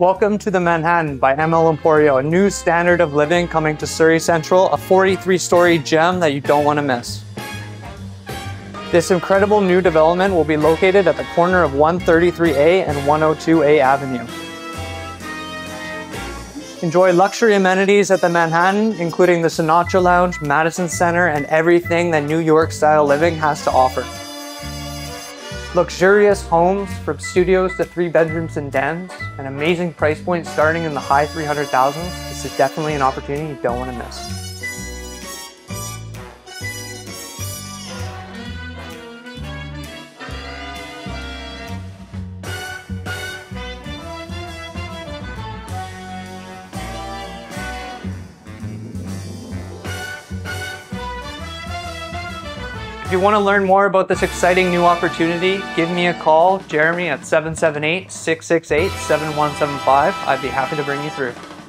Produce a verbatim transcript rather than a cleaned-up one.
Welcome to the Manhattan by M L Emporio, a new standard of living coming to Surrey Central, a forty-three story gem that you don't want to miss. This incredible new development will be located at the corner of one thirty-three A and one oh two A Avenue. Enjoy luxury amenities at the Manhattan, including the Sinatra Lounge, Madison Center, and everything that New York-style living has to offer. Luxurious homes from studios to three bedrooms and dens, an amazing price point starting in the high three hundred thousands. This is definitely an opportunity you don't want to miss. If you want to learn more about this exciting new opportunity, give me a call, Jeremy, at seven seven eight, six six eight, seven one seven five. I'd be happy to bring you through.